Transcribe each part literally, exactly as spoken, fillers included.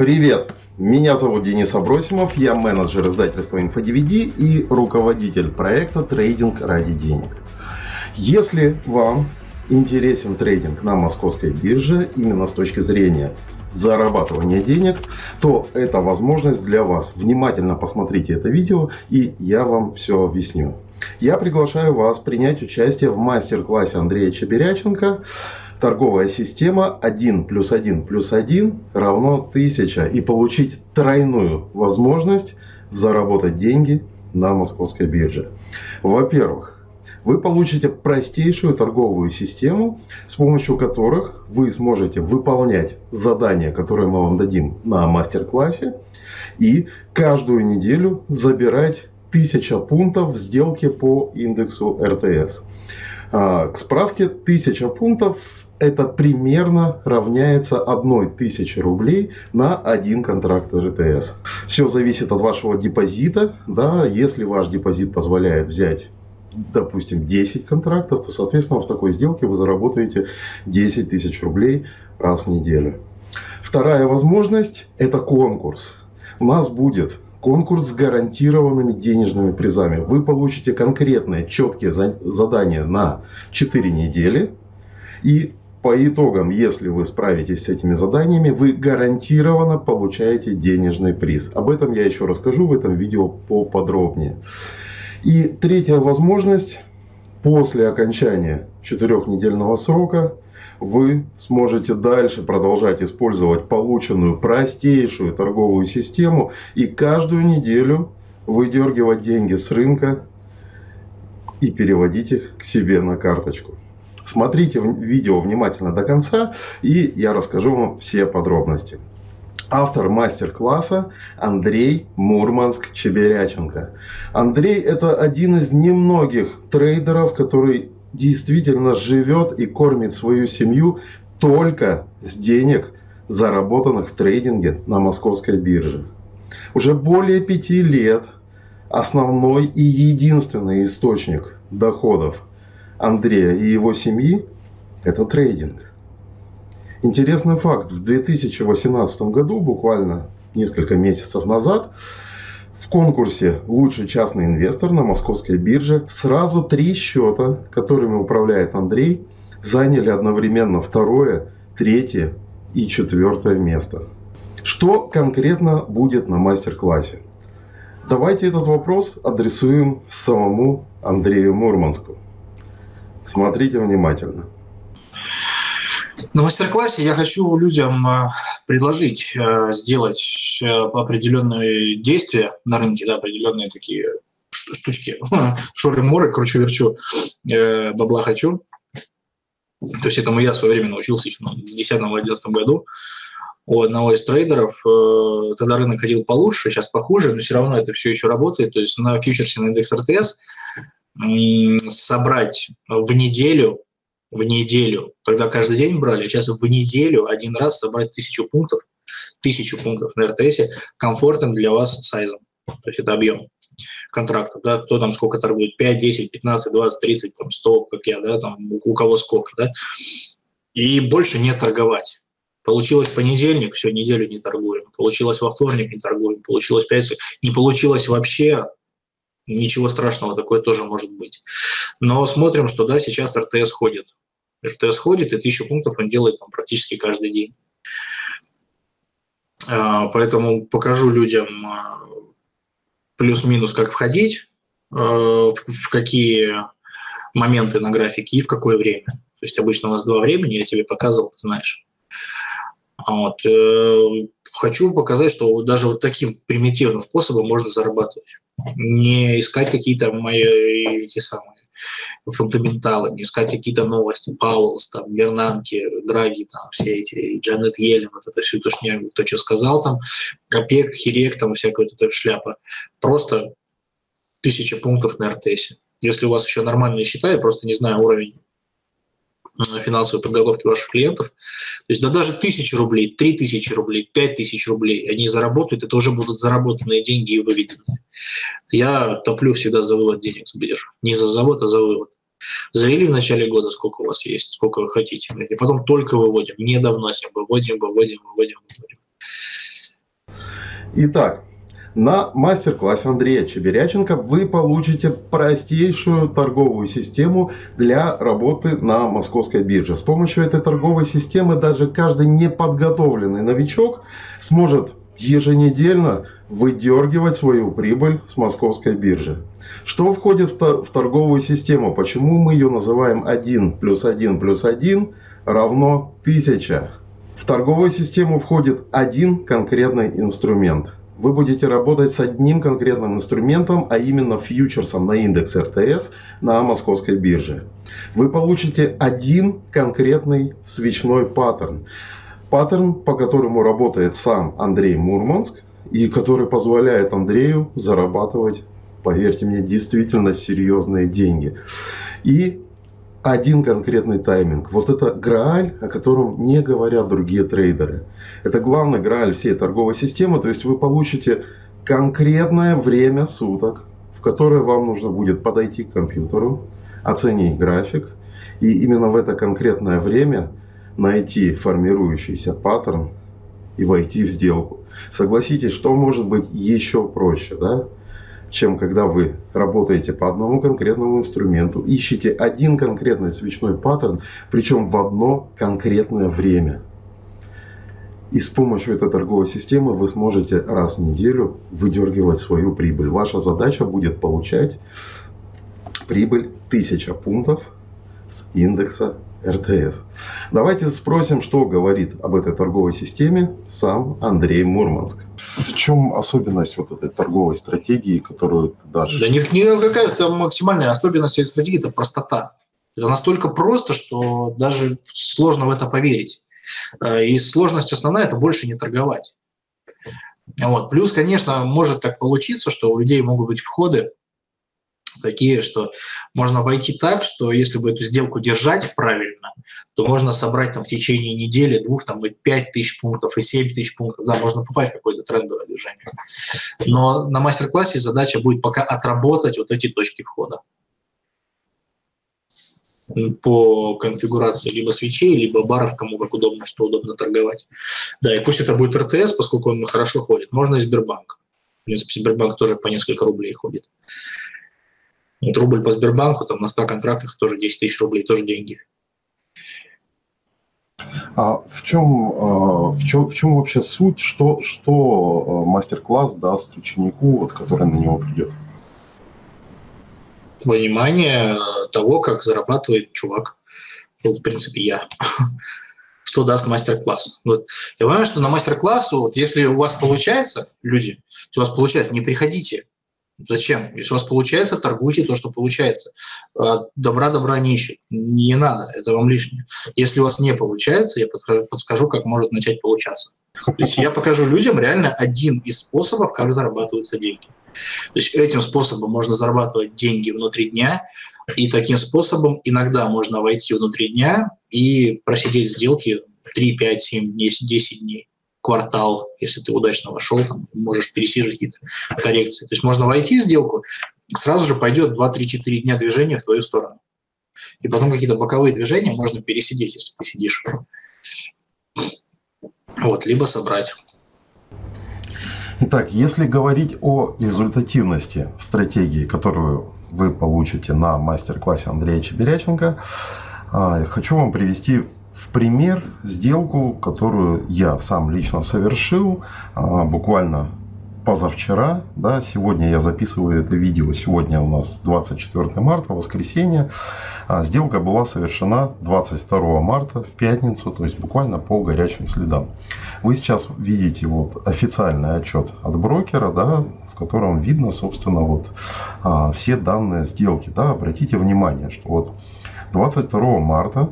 Привет, меня зовут Денис Абросимов, я менеджер издательства InfoDVD и руководитель проекта «Трейдинг ради денег». Если вам интересен трейдинг на московской бирже именно с точки зрения зарабатывания денег, то это возможность для вас. Внимательно посмотрите это видео, и я вам все объясню. Я приглашаю вас принять участие в мастер-классе Андрея Чеберяченко «Торговая система один плюс один плюс один равно тысяча» и получить тройную возможность заработать деньги на московской бирже. Во-первых, вы получите простейшую торговую систему, с помощью которых вы сможете выполнять задания, которые мы вам дадим на мастер-классе, и каждую неделю забирать тысяча пунктов в сделке по индексу эр тэ эс. К справке, тысяча пунктов это примерно равняется одной тысяче рублей на один контракт эр тэ эс. Все зависит от вашего депозита. Да? Если ваш депозит позволяет взять, допустим, десять контрактов, то, соответственно, в такой сделке вы заработаете десять тысяч рублей раз в неделю. Вторая возможность – это конкурс. У нас будет конкурс с гарантированными денежными призами. Вы получите конкретные, четкие задания на четыре недели. И по итогам, если вы справитесь с этими заданиями, вы гарантированно получаете денежный приз. Об этом я еще расскажу в этом видео поподробнее. И третья возможность. После окончания четырехнедельного срока вы сможете дальше продолжать использовать полученную простейшую торговую систему и каждую неделю выдергивать деньги с рынка и переводить их к себе на карточку. Смотрите видео внимательно до конца, и я расскажу вам все подробности. Автор мастер-класса Андрей Мурманск-Чеберяченко. Андрей – это один из немногих трейдеров, который действительно живет и кормит свою семью только с денег, заработанных в трейдинге на московской бирже. Уже более пяти лет основной и единственный источник доходов Андрея и его семьи – это трейдинг. Интересный факт. В две тысячи восемнадцатом году, буквально несколько месяцев назад, в конкурсе «Лучший частный инвестор» на московской бирже сразу три счета, которыми управляет Андрей, заняли одновременно второе, третье и четвертое место. Что конкретно будет на мастер-классе? Давайте этот вопрос адресуем самому Андрею Мурманску. Смотрите внимательно. На мастер-классе я хочу людям предложить сделать определенные действия на рынке, да, определенные такие штучки. Шоры-моры, кручу-верчу, бабла хочу. То есть этому я в свое время научился еще в две тысячи десятом — две тысячи одиннадцатом году у одного из трейдеров. Тогда рынок ходил получше, сейчас похуже, но все равно это все еще работает. То есть на фьючерсе на индекс эр тэ эс собрать в неделю, в неделю, тогда каждый день брали, сейчас в неделю один раз собрать тысячу пунктов, тысячу пунктов на эр тэ эсе комфортным для вас сайзом, то есть это объем контрактов, да, кто там сколько торгует, пять, десять, пятнадцать, двадцать, тридцать, там сто, как я, да, там у кого сколько, да, и больше не торговать. Получилось понедельник, все, неделю не торгуем, получилось во вторник не торгуем, получилось пятницу, не получилось вообще. Ничего страшного, такое тоже может быть. Но смотрим, что да, сейчас эр тэ эс ходит. эр тэ эс ходит, и тысячу пунктов он делает там практически каждый день. Поэтому покажу людям плюс-минус, как входить, в какие моменты на графике и в какое время. То есть обычно у нас два времени, я тебе показывал, ты знаешь. Вот. Хочу показать, что даже вот таким примитивным способом можно зарабатывать. Не искать какие-то мои эти самые фундаменталы, не искать какие-то новости. Пауэллс, там, Бернанки, Драги, там, все эти, Джанет Йеллен, вот это всю тушнягу, кто что сказал, там, ОПЕК, Хирек, там, всякая вот эта шляпа. Просто тысяча пунктов на эр тэ эсе. Если у вас еще нормальные счета, я просто не знаю уровень финансовой подготовки ваших клиентов. То есть да даже тысяча рублей, три тысячи рублей, пять тысяч рублей они заработают, это уже будут заработанные деньги и выведенные. Я топлю всегда за вывод денег с биржи. Не за завод, а за вывод. Завели в начале года, сколько у вас есть, сколько вы хотите. И потом только выводим. Не давно выводим, выводим, выводим, выводим. Итак, на мастер-классе Андрея Чеберяченко вы получите простейшую торговую систему для работы на московской бирже. С помощью этой торговой системы даже каждый неподготовленный новичок сможет еженедельно выдергивать свою прибыль с московской биржи. Что входит в торговую систему? Почему мы ее называем один плюс один плюс один равно тысяча? В торговую систему входит один конкретный инструмент. Вы будете работать с одним конкретным инструментом, а именно фьючерсом на индекс эр тэ эс на московской бирже. Вы получите один конкретный свечной паттерн. Паттерн, по которому работает сам Андрей Мурманск и который позволяет Андрею зарабатывать, поверьте мне, действительно серьезные деньги. И один конкретный тайминг. Вот это грааль, о котором не говорят другие трейдеры. Это главный грааль всей торговой системы. То есть вы получите конкретное время суток, в которое вам нужно будет подойти к компьютеру, оценить график. И именно в это конкретное время найти формирующийся паттерн и войти в сделку. Согласитесь, что может быть еще проще, да, чем когда вы работаете по одному конкретному инструменту, ищете один конкретный свечной паттерн, причем в одно конкретное время. И с помощью этой торговой системы вы сможете раз в неделю выдергивать свою прибыль. Ваша задача будет получать прибыль тысяча пунктов с индекса эр тэ эс. Давайте спросим, что говорит об этой торговой системе сам Андрей Мурманск. В чем особенность вот этой торговой стратегии, которую ты дашь? Для них какая-то максимальная особенность этой стратегии – это простота. Это настолько просто, что даже сложно в это поверить. И сложность основная – это больше не торговать. Вот. Плюс, конечно, может так получиться, что у людей могут быть входы такие, что можно войти так, что если бы эту сделку держать правильно, то можно собрать там в течение недели, двух, там и пять тысяч пунктов, и семь тысяч пунктов. Да, можно попасть в какое-то трендовое движение. Но на мастер-классе задача будет пока отработать вот эти точки входа по конфигурации либо свечей, либо баров, кому как удобно, что удобно торговать. Да, и пусть это будет эр тэ эс, поскольку он хорошо ходит. Можно и Сбербанк. В принципе, Сбербанк тоже по несколько рублей ходит. Вот рубль по Сбербанку, там на ста контрактах тоже десять тысяч рублей, тоже деньги. А в чем, в чем, в чем вообще суть, что, что мастер-класс даст ученику, вот, который на него придет? Понимание того, как зарабатывает чувак. Ну, в принципе, я. Что даст мастер-класс. Вот. Я понимаю, что на мастер-класс, вот, если у вас получается, люди, если у вас получается, не приходите. Зачем? Если у вас получается, торгуйте то, что получается. Добра добра не ищут. Не надо, это вам лишнее. Если у вас не получается, я подскажу, как может начать получаться. То есть я покажу людям реально один из способов, как зарабатываются деньги. То есть этим способом можно зарабатывать деньги внутри дня, и таким способом иногда можно войти внутри дня и просидеть сделки три, пять, семь, десять дней. Квартал, если ты удачно вошел, там, можешь пересиживать какие-то коррекции. То есть можно войти в сделку, сразу же пойдет два, три, четыре дня движения в твою сторону. И потом какие-то боковые движения можно пересидеть, если ты сидишь. Вот, либо собрать. Итак, если говорить о результативности стратегии, которую вы получите на мастер-классе Андрея Чеберяченко, хочу вам привести в пример сделку, которую я сам лично совершил а, буквально позавчера. Да, сегодня я записываю это видео. Сегодня у нас двадцать четвёртое марта, воскресенье. А сделка была совершена двадцать второго марта, в пятницу, то есть буквально по горячим следам. Вы сейчас видите вот официальный отчет от брокера, да, в котором видно, собственно, вот а, все данные сделки. Да. Обратите внимание, что вот двадцать второго марта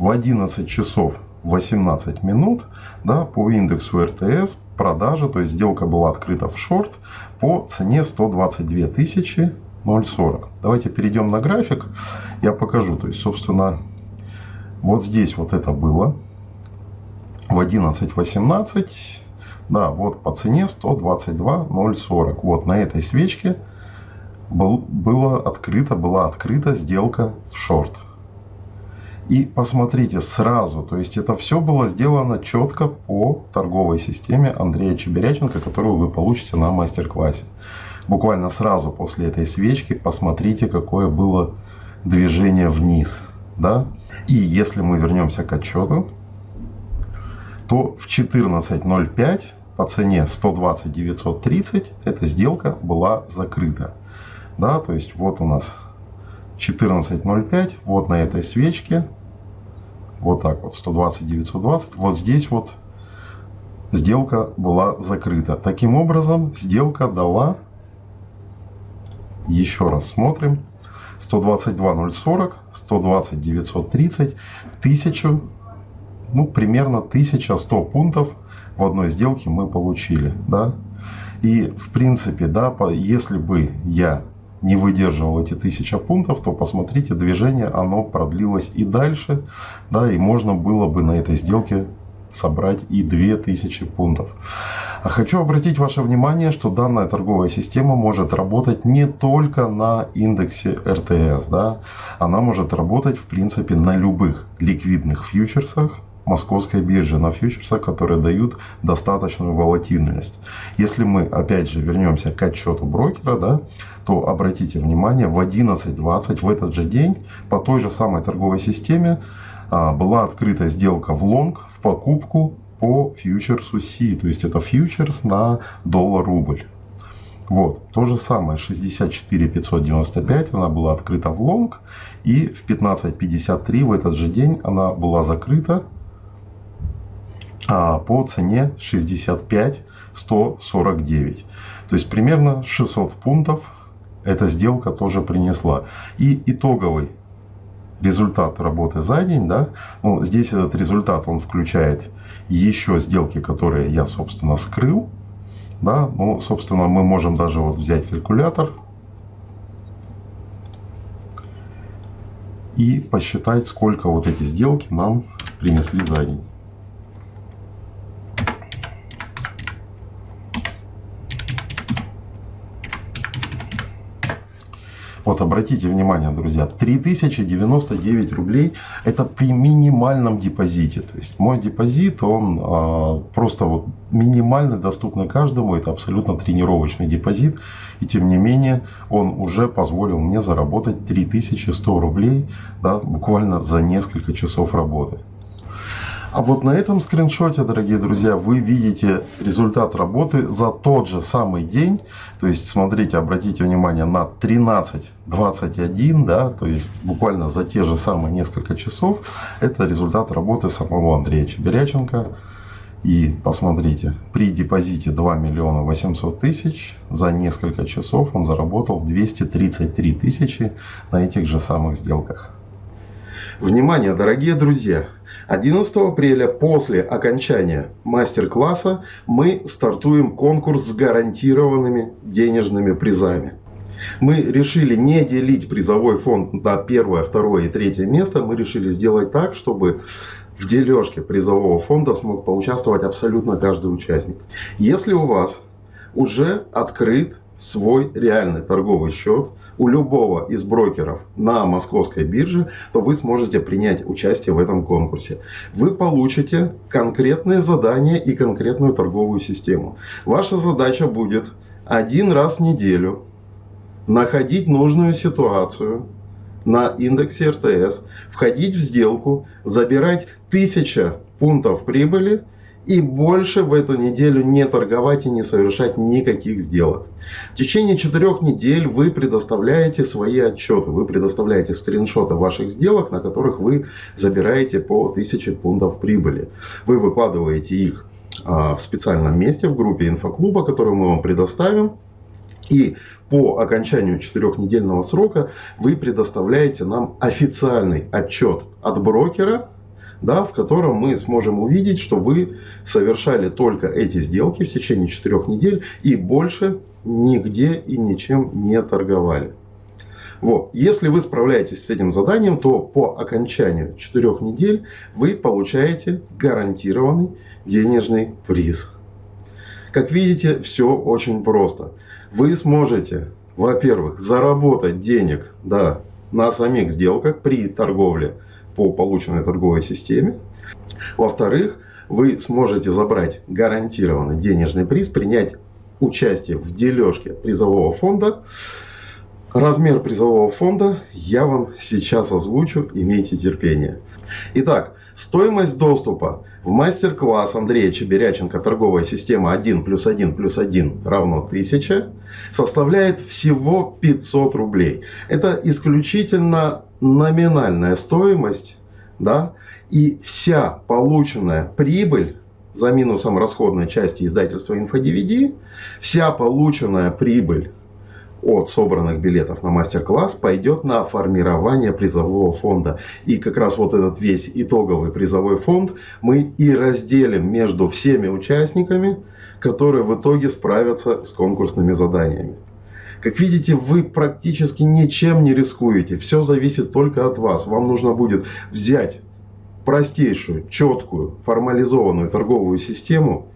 в одиннадцать часов восемнадцать минут, да, по индексу эр тэ эс продажа, то есть сделка была открыта в шорт по цене сто двадцать две тысячи ноль сорок. Давайте перейдем на график, я покажу. То есть, собственно, вот здесь вот это было в одиннадцать восемнадцать, да, вот по цене сто двадцать две тысячи сорок. Вот на этой свечке был, было открыто, была открыта сделка в шорт. И посмотрите сразу, то есть это все было сделано четко по торговой системе Андрея Чеберяченко, которую вы получите на мастер-классе. Буквально сразу после этой свечки посмотрите, какое было движение вниз. Да? И если мы вернемся к отчету, то в четырнадцать ноль пять по цене сто двадцать девятьсот тридцать эта сделка была закрыта. Да? То есть вот у нас четырнадцать ноль пять, вот на этой свечке, вот так вот, сто двадцать девятьсот двадцать, вот здесь вот сделка была закрыта. Таким образом, сделка дала, еще раз смотрим, сто двадцать два ноль сорок, сто двадцать девятьсот тридцать, тысячу, ну примерно тысяча сто пунктов в одной сделке мы получили, да. И в принципе, да, если бы я не выдерживал эти тысяча пунктов, то посмотрите, движение оно продлилось и дальше, да, и можно было бы на этой сделке собрать и две тысячи пунктов. А хочу обратить ваше внимание, что данная торговая система может работать не только на индексе эр тэ эс, да, она может работать в принципе на любых ликвидных фьючерсах московской биржи, на фьючерсах, которые дают достаточную волатильность. Если мы опять же вернемся к отчету брокера, да, то обратите внимание, в одиннадцать двадцать в этот же день по той же самой торговой системе а, была открыта сделка в лонг, в покупку по фьючерсу си, то есть это фьючерс на доллар-рубль. Вот, то же самое, шестьдесят четыре пятьсот девяносто пять, она была открыта в лонг, и в пятнадцать пятьдесят три в этот же день она была закрыта по цене шестьдесят пять сто сорок девять. То есть примерно шестьсот пунктов эта сделка тоже принесла. И итоговый результат работы за день, да, ну, здесь этот результат он включает еще сделки, которые я собственно скрыл, да, ну собственно мы можем даже вот взять калькулятор и посчитать, сколько вот эти сделки нам принесли за день. Вот обратите внимание, друзья, три тысячи девяносто девять рублей это при минимальном депозите. То есть мой депозит, он а, просто вот минимально доступный каждому. Это абсолютно тренировочный депозит. И тем не менее, он уже позволил мне заработать три тысячи сто рублей, да, буквально за несколько часов работы. А вот на этом скриншоте, дорогие друзья, вы видите результат работы за тот же самый день. То есть, смотрите, обратите внимание на тринадцать двадцать один, да, то есть буквально за те же самые несколько часов. Это результат работы самого Андрея Чеберяченко. И посмотрите, при депозите два миллиона восемьсот тысяч за несколько часов он заработал двести тридцать три тысячи на этих же самых сделках. Внимание, дорогие друзья! одиннадцатого апреля после окончания мастер-класса мы стартуем конкурс с гарантированными денежными призами. Мы решили не делить призовой фонд на первое, второе и третье место. Мы решили сделать так, чтобы в дележке призового фонда смог поучаствовать абсолютно каждый участник. Если у вас уже открыт свой реальный торговый счет у любого из брокеров на московской бирже, то вы сможете принять участие в этом конкурсе. Вы получите конкретные задания и конкретную торговую систему. Ваша задача будет один раз в неделю находить нужную ситуацию на индексе эр тэ эс, входить в сделку, забирать тысячу пунктов прибыли и больше в эту неделю не торговать и не совершать никаких сделок. В течение четырех недель вы предоставляете свои отчеты, вы предоставляете скриншоты ваших сделок, на которых вы забираете по тысяче пунктов прибыли. Вы выкладываете их а, в специальном месте в группе инфоклуба, которую мы вам предоставим. И по окончанию четырехнедельного срока вы предоставляете нам официальный отчет от брокера, да, в котором мы сможем увидеть, что вы совершали только эти сделки в течение четырех недель и больше нигде и ничем не торговали. Вот. Если вы справляетесь с этим заданием, то по окончанию четырех недель вы получаете гарантированный денежный приз. Как видите, все очень просто. Вы сможете, во-первых, заработать денег, да, на самих сделках при торговле по полученной торговой системе. Во-вторых, вы сможете забрать гарантированно денежный приз, принять участие в дележке призового фонда. Размер призового фонда я вам сейчас озвучу, имейте терпение. Итак, стоимость доступа в мастер-класс Андрея Чеберяченко «Торговая система один плюс один плюс один равно тысяча» составляет всего пятьсот рублей. Это исключительно номинальная стоимость, да, и вся полученная прибыль за минусом расходной части издательства InfoDVD, вся полученная прибыль от собранных билетов на мастер-класс пойдет на формирование призового фонда. И как раз вот этот весь итоговый призовой фонд мы и разделим между всеми участниками, которые в итоге справятся с конкурсными заданиями. Как видите, вы практически ничем не рискуете. Все зависит только от вас. Вам нужно будет взять простейшую, четкую, формализованную торговую систему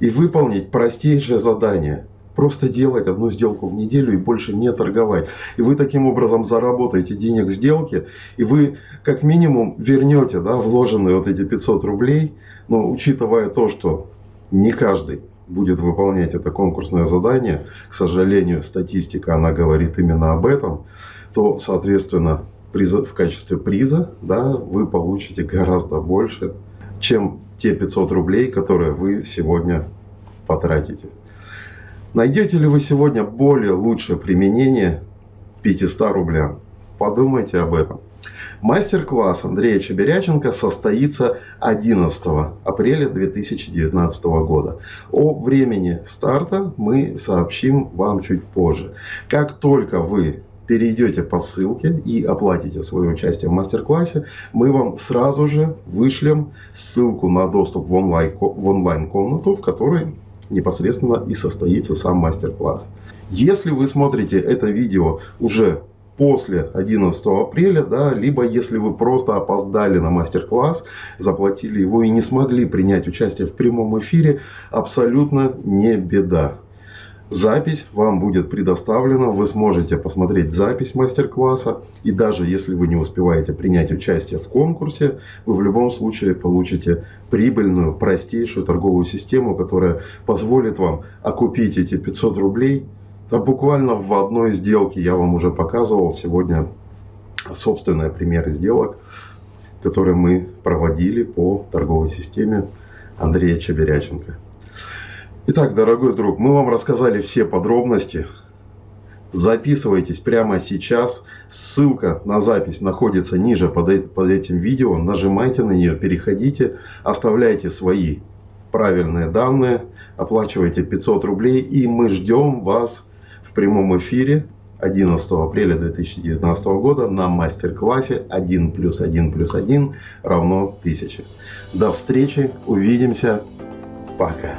и выполнить простейшее задание. Просто делать одну сделку в неделю и больше не торговать. И вы таким образом заработаете денег сделки, и вы как минимум вернете, да, вложенные вот эти пятьсот рублей. Но учитывая то, что не каждый будет выполнять это конкурсное задание, к сожалению, статистика, она говорит именно об этом, то, соответственно, в качестве приза, да, вы получите гораздо больше, чем те пятьсот рублей, которые вы сегодня потратите. Найдете ли вы сегодня более лучшее применение пятистам рублям? Подумайте об этом. Мастер-класс Андрея Чеберяченко состоится одиннадцатого апреля две тысячи девятнадцатого года. О времени старта мы сообщим вам чуть позже. Как только вы перейдете по ссылке и оплатите свое участие в мастер-классе, мы вам сразу же вышлем ссылку на доступ в онлайн-комнату, в которой непосредственно и состоится сам мастер-класс. Если вы смотрите это видео уже после одиннадцатого апреля, да, либо если вы просто опоздали на мастер-класс, заплатили его и не смогли принять участие в прямом эфире, абсолютно не беда. Запись вам будет предоставлена, вы сможете посмотреть запись мастер-класса, и даже если вы не успеваете принять участие в конкурсе, вы в любом случае получите прибыльную, простейшую торговую систему, которая позволит вам окупить эти пятьсот рублей. Да, буквально в одной сделке я вам уже показывал сегодня собственные примеры сделок, которые мы проводили по торговой системе Андрея Чеберяченко. Итак, дорогой друг, мы вам рассказали все подробности. Записывайтесь прямо сейчас. Ссылка на запись находится ниже под, под этим видео. Нажимайте на нее, переходите, оставляйте свои правильные данные, оплачивайте пятьсот рублей, и мы ждем вас в прямом эфире одиннадцатого апреля две тысячи девятнадцатого года на мастер-классе один плюс один плюс один равно тысяче. До встречи, увидимся, пока!